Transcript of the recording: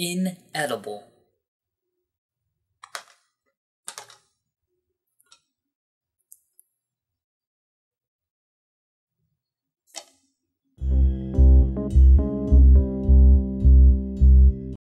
inedible.